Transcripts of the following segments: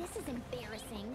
This is embarrassing.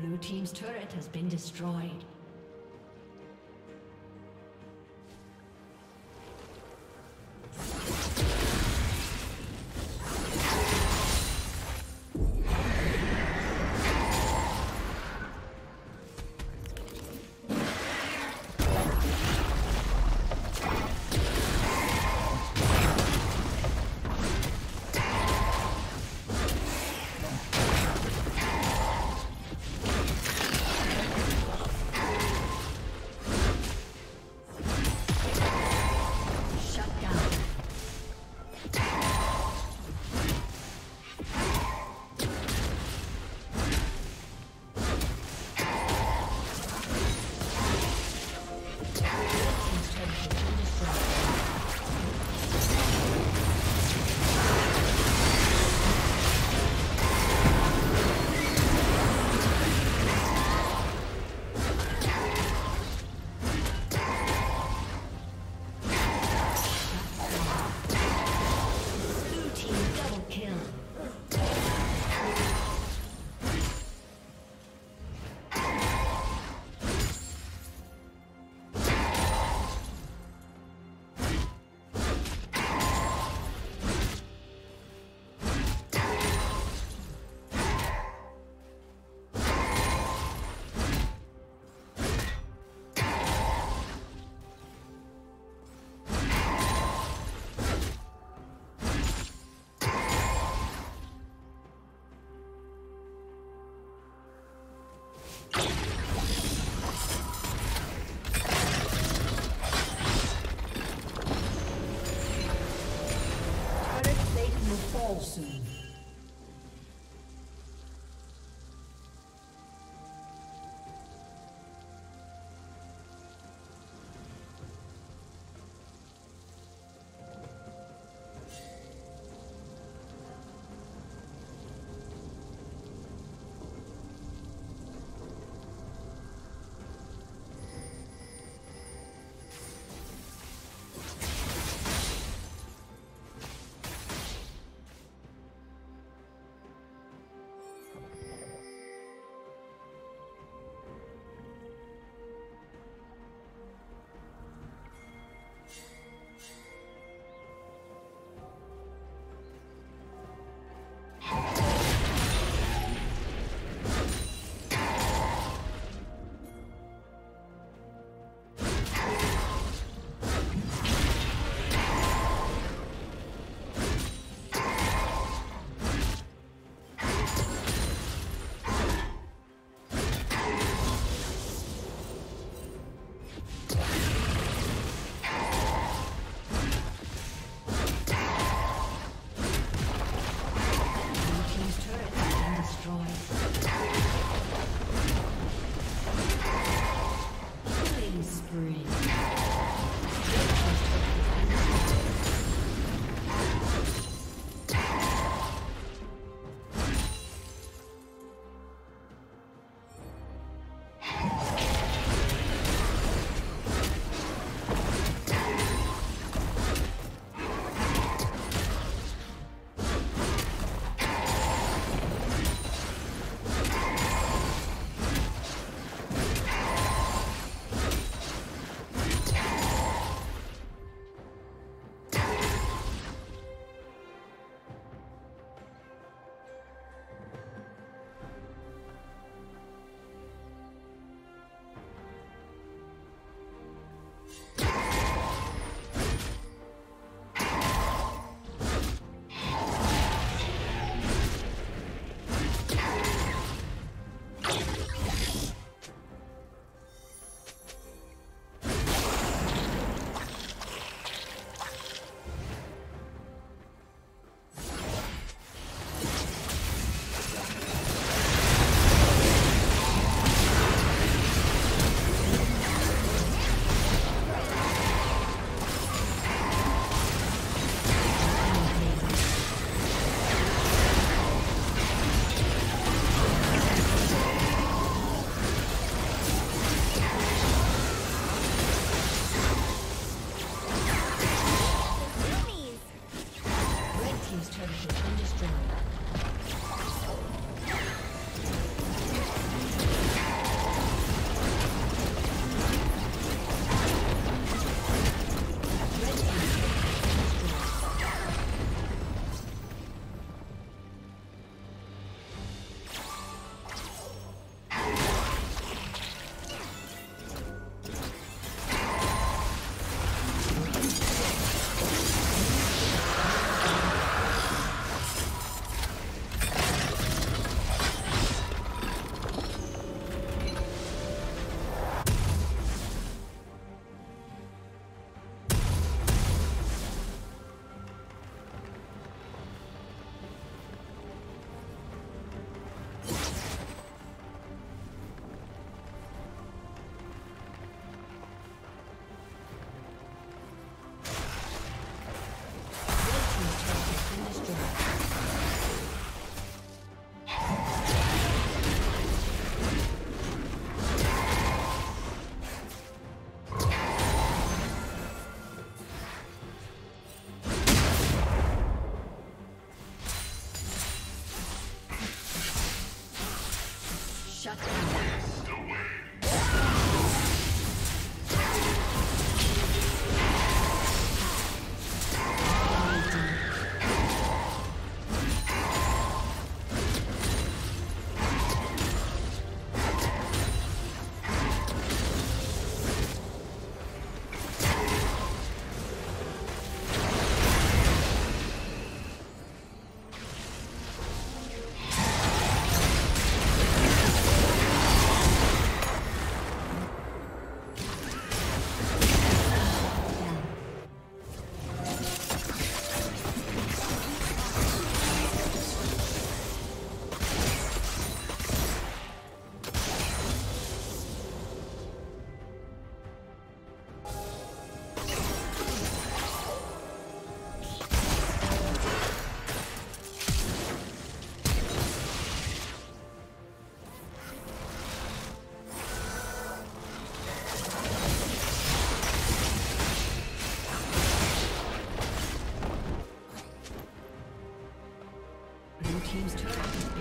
Blue team's turret has been destroyed.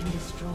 been destroyed.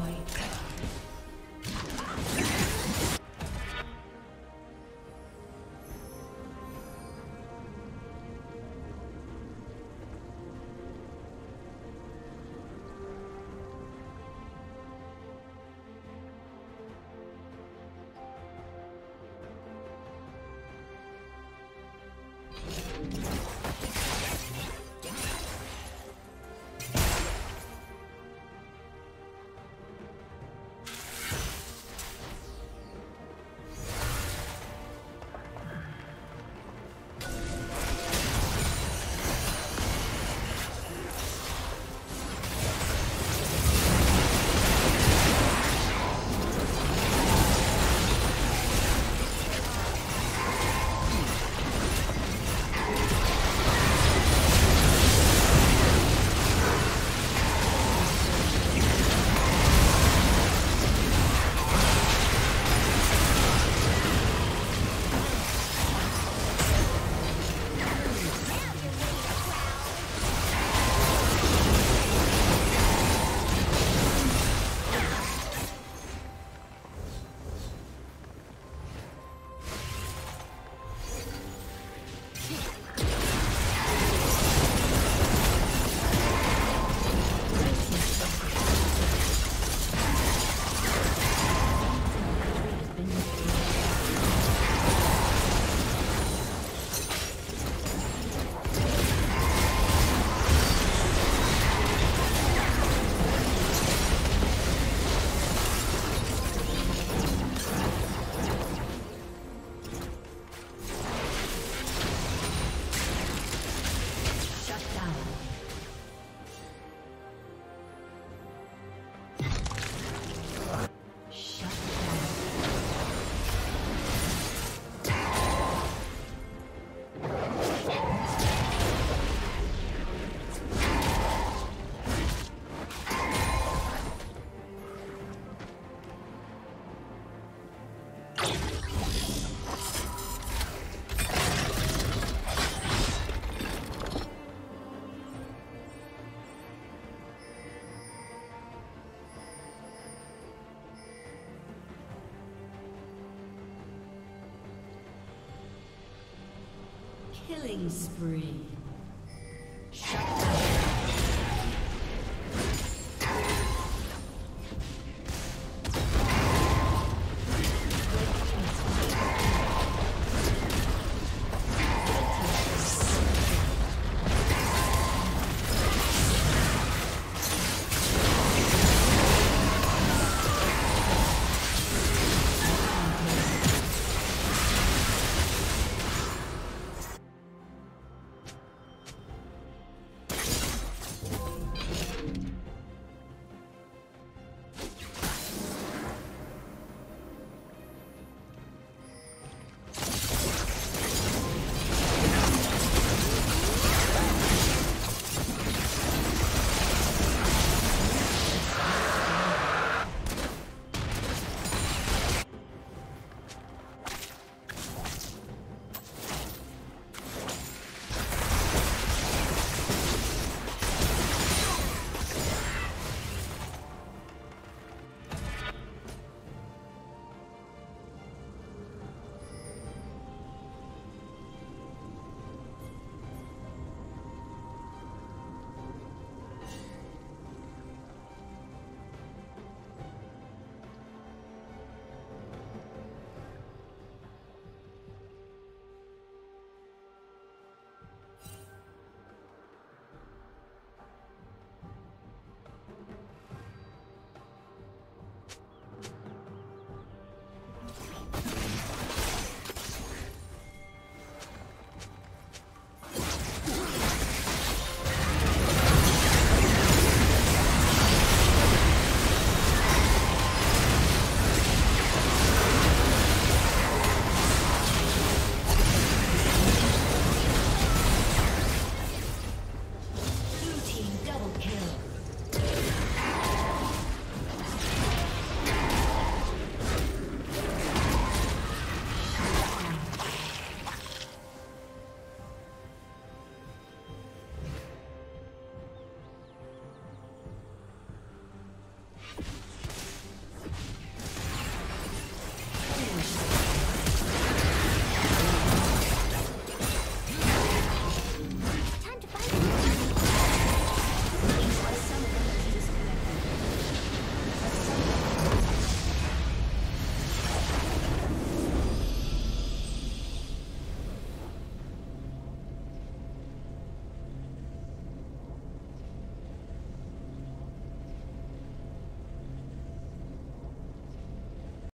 Killing spree.